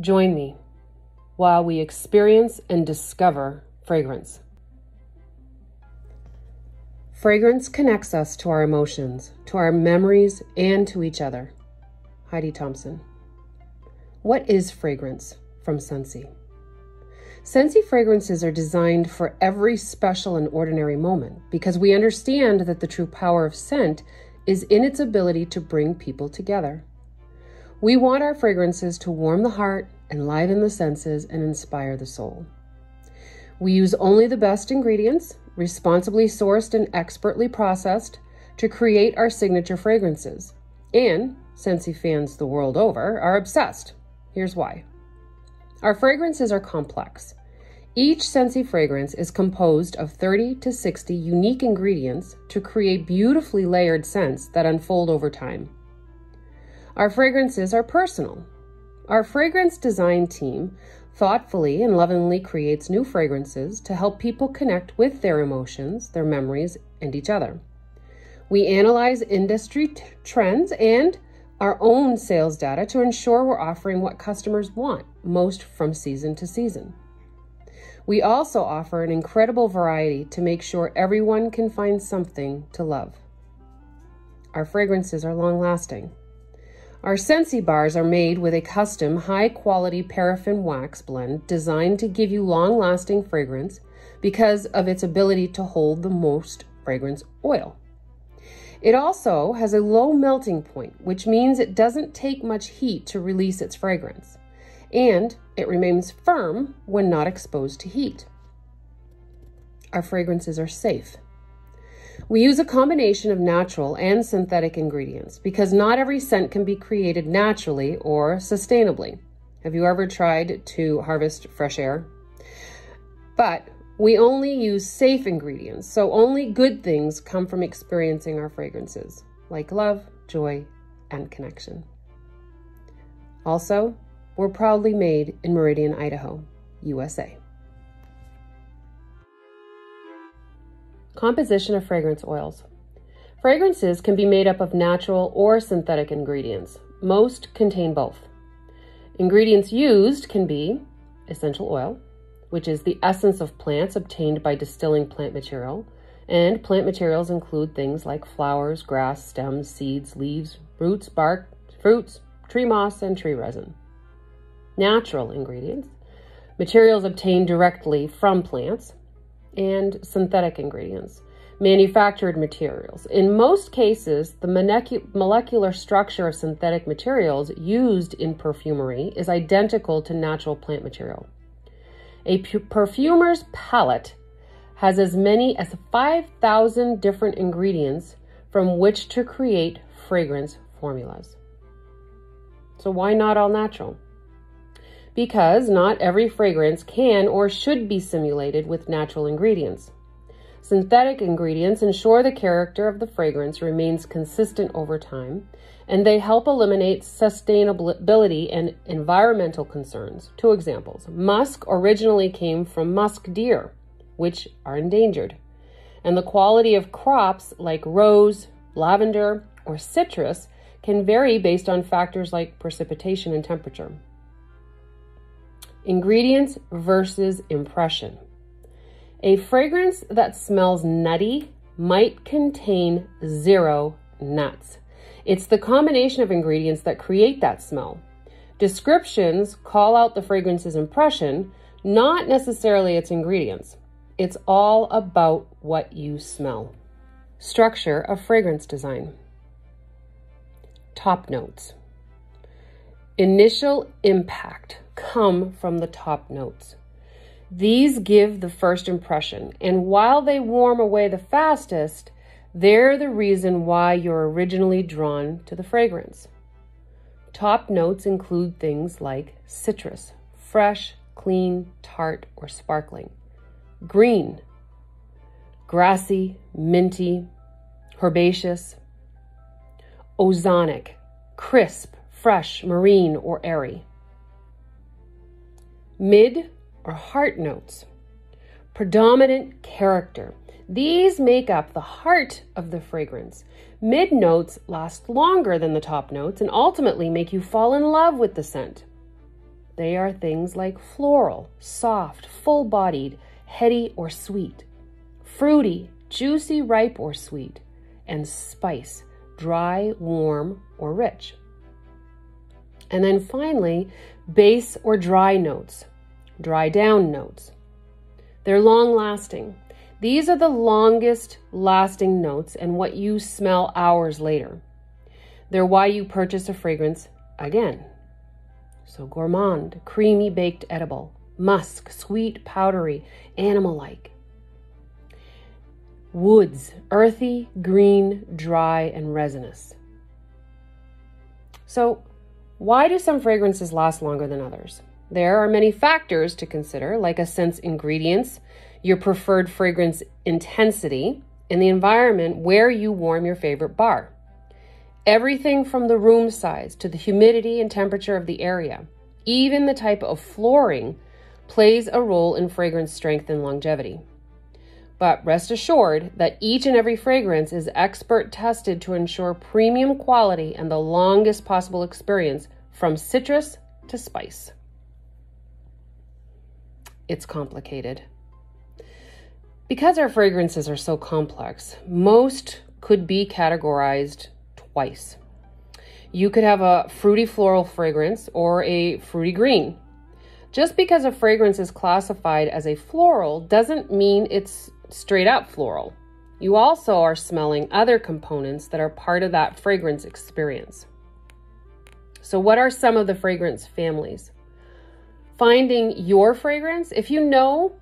Join me while we experience and discover fragrance. Fragrance connects us to our emotions, to our memories, and to each other. Heidi Thompson. What is fragrance from Scentsy? Scentsy fragrances are designed for every special and ordinary moment because we understand that the true power of scent is in its ability to bring people together. We want our fragrances to warm the heart, enliven the senses, and inspire the soul. We use only the best ingredients, responsibly sourced and expertly processed, to create our signature fragrances. And Scentsy fans the world over are obsessed. Here's why. Our fragrances are complex. Each Scentsy fragrance is composed of 30 to 60 unique ingredients to create beautifully layered scents that unfold over time. Our fragrances are personal. Our fragrance design team thoughtfully and lovingly creates new fragrances to help people connect with their emotions, their memories, and each other. We analyze industry trends and our own sales data to ensure we're offering what customers want most from season to season. We also offer an incredible variety to make sure everyone can find something to love. Our fragrances are long-lasting. Our Scentsy bars are made with a custom high-quality paraffin wax blend designed to give you long-lasting fragrance because of its ability to hold the most fragrance oil. It also has a low melting point, which means it doesn't take much heat to release its fragrance, and it remains firm when not exposed to heat. Our fragrances are safe. We use a combination of natural and synthetic ingredients because not every scent can be created naturally or sustainably. Have you ever tried to harvest fresh air? But we only use safe ingredients, so only good things come from experiencing our fragrances, like love, joy, and connection. Also, we're proudly made in Meridian, Idaho, USA. Composition of fragrance oils. Fragrances can be made up of natural or synthetic ingredients. Most contain both. Ingredients used can be essential oil, which is the essence of plants obtained by distilling plant material, and plant materials include things like flowers, grass, stems, seeds, leaves, roots, bark, fruits, tree moss, and tree resin. Natural ingredients, materials obtained directly from plants, and synthetic ingredients, manufactured materials. In most cases, the molecular structure of synthetic materials used in perfumery is identical to natural plant material. A perfumer's palette has as many as 5,000 different ingredients from which to create fragrance formulas. So why not all natural? Because not every fragrance can or should be simulated with natural ingredients. Synthetic ingredients ensure the character of the fragrance remains consistent over time, and they help eliminate sustainability and environmental concerns. Two examples. Musk originally came from musk deer, which are endangered, and the quality of crops like rose, lavender, or citrus can vary based on factors like precipitation and temperature. Ingredients versus impression. A fragrance that smells nutty might contain zero nuts. It's the combination of ingredients that create that smell. Descriptions call out the fragrance's impression, not necessarily its ingredients. It's all about what you smell. Structure of fragrance design. Top notes. Initial impact come from the top notes. These give the first impression, and while they warm away the fastest, they're the reason why you're originally drawn to the fragrance. Top notes include things like citrus, fresh, clean, tart, or sparkling, green, grassy, minty, herbaceous, ozonic, crisp, fresh, marine, or airy. Mid or heart notes. Predominant character. These make up the heart of the fragrance. Mid notes last longer than the top notes and ultimately make you fall in love with the scent. They are things like floral, soft, full-bodied, heady or sweet, fruity, juicy, ripe or sweet, and spice, dry, warm, or rich. And then finally, base or dry notes, dry down notes. They're long-lasting. These are the longest lasting notes and what you smell hours later. They're why you purchase a fragrance again. So gourmand, creamy baked edible, musk, sweet, powdery, animal-like. Woods, earthy, green, dry, and resinous. So why do some fragrances last longer than others? There are many factors to consider, like a scent's ingredients, your preferred fragrance intensity, and the environment where you warm your favorite bar. Everything from the room size to the humidity and temperature of the area, even the type of flooring, plays a role in fragrance strength and longevity. But rest assured that each and every fragrance is expert tested to ensure premium quality and the longest possible experience from citrus to spice. It's complicated. Because our fragrances are so complex, most could be categorized twice. You could have a fruity floral fragrance or a fruity green. Just because a fragrance is classified as a floral doesn't mean it's straight up floral. You also are smelling other components that are part of that fragrance experience. So what are some of the fragrance families? Finding your fragrance. If you know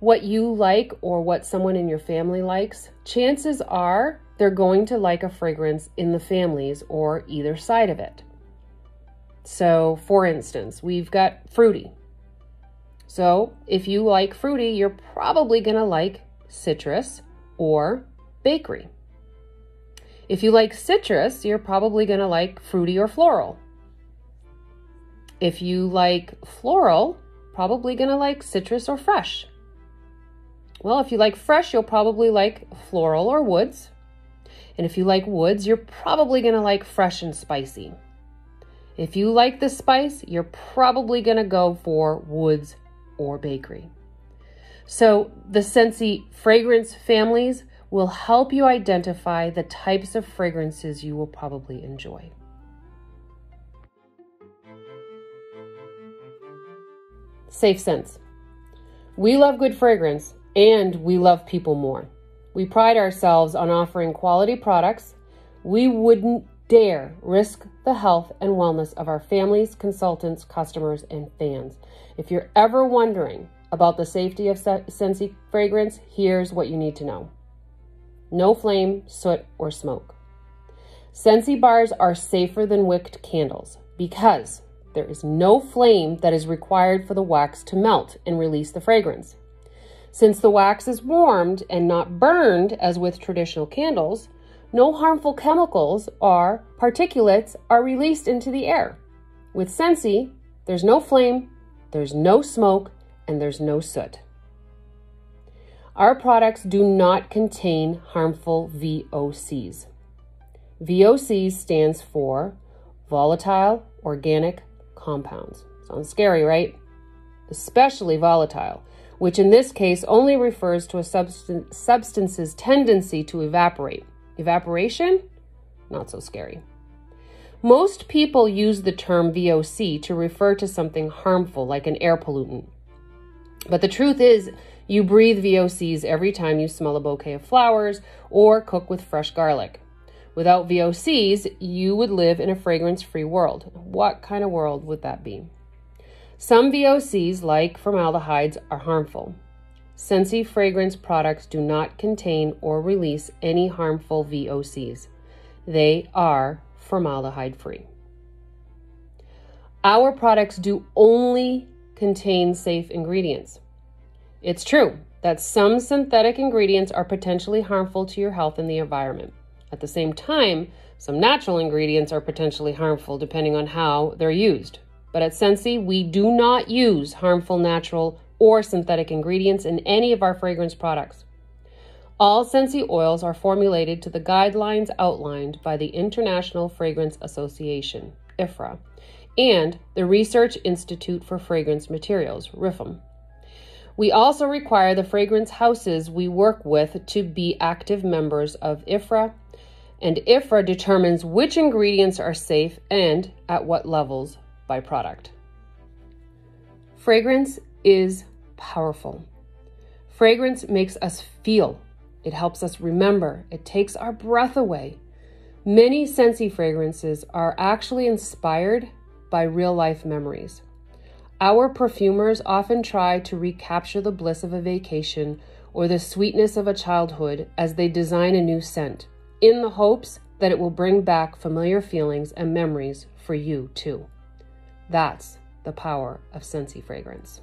what you like or what someone in your family likes, chances are they're going to like a fragrance in the families or either side of it. So for instance, we've got fruity. So if you like fruity, you're probably gonna like citrus or bakery. If you like citrus, you're probably gonna like fruity or floral. If you like floral, probably gonna like citrus or fresh. Well, if you like fresh, you'll probably like floral or woods. And if you like woods, you're probably gonna like fresh and spicy. If you like the spice, you're probably gonna go for woods or bakery. So the Scentsy fragrance families will help you identify the types of fragrances you will probably enjoy. Safe scents. We love good fragrance and we love people more. We pride ourselves on offering quality products. We wouldn't dare risk the health and wellness of our families, consultants, customers, and fans. If you're ever wondering about the safety of Scentsy fragrance, here's what you need to know. No flame, soot, or smoke. Scentsy bars are safer than wick candles because there is no flame that is required for the wax to melt and release the fragrance. Since the wax is warmed and not burned as with traditional candles, no harmful chemicals or particulates are released into the air. With Scentsy, there's no flame, there's no smoke, and there's no soot. Our products do not contain harmful VOCs. VOCs stands for volatile organic compounds. Sounds scary, right? Especially volatile, which in this case only refers to a substance's tendency to evaporate. Evaporation? Not so scary. Most people use the term VOC to refer to something harmful like an air pollutant. But the truth is, you breathe VOCs every time you smell a bouquet of flowers or cook with fresh garlic. Without VOCs, you would live in a fragrance-free world. What kind of world would that be? Some VOCs, like formaldehydes, are harmful. Scentsy fragrance products do not contain or release any harmful VOCs. They are formaldehyde-free. Our products do only contain safe ingredients. It's true that some synthetic ingredients are potentially harmful to your health and the environment. At the same time, some natural ingredients are potentially harmful depending on how they're used. But at Scentsy, we do not use harmful natural or synthetic ingredients in any of our fragrance products. All Scentsy oils are formulated to the guidelines outlined by the International Fragrance Association, IFRA, and the Research Institute for Fragrance Materials, RIFM. We also require the fragrance houses we work with to be active members of IFRA, and IFRA determines which ingredients are safe and at what levels by product. Fragrance is powerful. Fragrance makes us feel. It helps us remember. It takes our breath away. Many Scentsy fragrances are actually inspired by real-life memories. Our perfumers often try to recapture the bliss of a vacation or the sweetness of a childhood as they design a new scent, in the hopes that it will bring back familiar feelings and memories for you too. That's the power of Scentsy fragrance.